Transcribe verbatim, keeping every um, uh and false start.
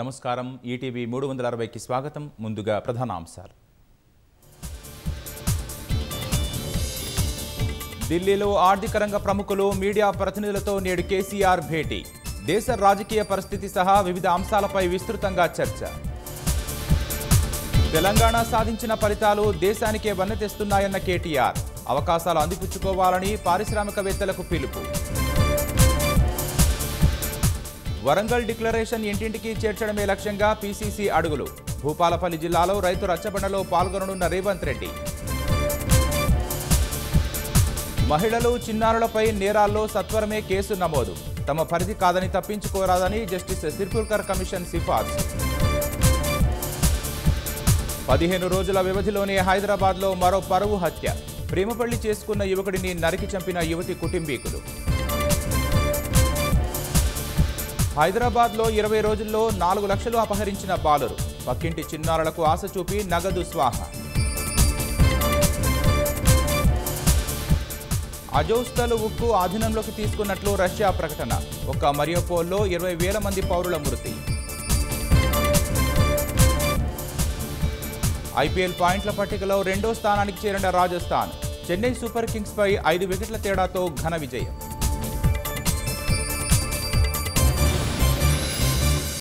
నమస్కారం ఈటీవీ మూడు వందల అరవై కి స్వాగతం ముందుగా ప్రధానాంశాలు ఢిల్లీలో ఆర్థిక రంగ ప్రముఖులు మీడియా ప్రతినిధులతో నేడు కేసీఆర్ భేటీ దేశ రాజకీయ పరిస్థితి సహా వివిధ అంశాలపై విస్తృతంగా చర్చ తెలంగాణ సాధించిన ఫలితాలు దేశానికే వన్నె తెస్తున్నాయన్న కేటీఆర్ అవకాశాలు అందిపుచ్చుకోవాలని పారిశ్రామికవేత్తలకు పిలుపు వరంగల్ డిక్లరేషన్ ఇంటింటికి చేర్చడమే లక్ష్యంగా పీసీసీ అడుగులు భూపాలపల్లి జిల్లాలో రైతు రచ్చబండలో పాల్గొననున్న రేవంత్ రెడ్డి మహిళలు చిన్నారులపై నేరాల్లో సత్వరమే కేసు నమోదు తమ పరిధి కాదని తప్పించుకోరాదని జస్టిస్ సిర్పుల్కర్ కమిషన్ సిఫార్సు పదిహేను రోజుల వ్యవధిలోనే హైదరాబాద్లో మరో పరువు హత్య ప్రేమపల్లి చేసుకున్న యువకుడిని నరికి చంపిన యువతి కుటుంబీకులు హైదరాబాద్లో ఇరవై రోజుల్లో నాలుగు లక్షలు అపహరించిన బాలురు పక్కింటి చిన్నారులకు ఆశ చూపి నగదు స్వాహ అజోస్తలు ఉక్కు ఆధీనంలోకి తీసుకున్నట్లు రష్యా ప్రకటన ఒక్క మరియోపోల్లో ఇరవై వేల మంది పౌరుల మృతి ఐపీఎల్ పాయింట్ల పట్టికలో రెండో స్థానానికి చేరిన రాజస్థాన్ చెన్నై సూపర్ కింగ్స్పై ఐదు వికెట్ల తేడాతో ఘన విజయం